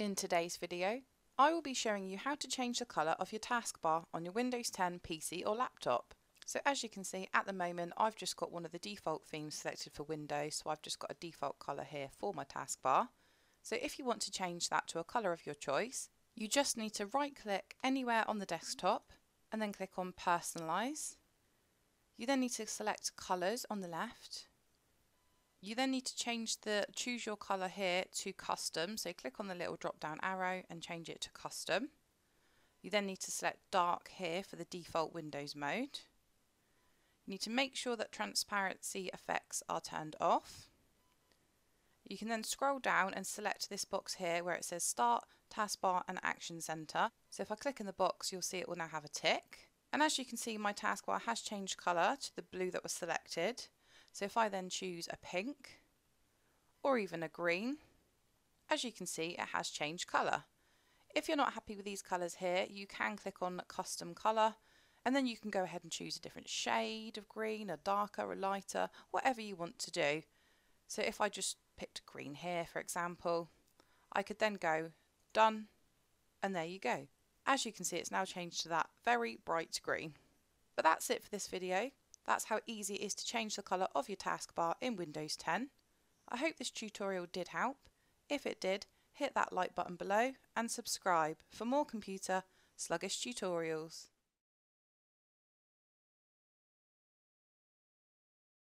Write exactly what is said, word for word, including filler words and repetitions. In today's video, I will be showing you how to change the colour of your taskbar on your Windows ten P C or laptop. So as you can see, at the moment I've just got one of the default themes selected for Windows, so I've just got a default colour here for my taskbar. So if you want to change that to a colour of your choice, you just need to right click anywhere on the desktop and then click on Personalise. You then need to select Colours on the left. You then need to change the choose your colour here to custom, so click on the little drop down arrow and change it to custom. You then need to select dark here for the default Windows mode. You need to make sure that transparency effects are turned off. You can then scroll down and select this box here where it says Start, Taskbar and Action Centre. So if I click in the box, you'll see it will now have a tick. And as you can see, my taskbar has changed colour to the blue that was selected. So if I then choose a pink or even a green, as you can see, it has changed colour. If you're not happy with these colours here, you can click on custom colour and then you can go ahead and choose a different shade of green, a darker, a lighter, whatever you want to do. So if I just picked green here, for example, I could then go done and there you go. As you can see, it's now changed to that very bright green. But that's it for this video. That's how easy it is to change the colour of your taskbar in Windows ten. I hope this tutorial did help. If it did, hit that like button below and subscribe for more computer sluggish tutorials.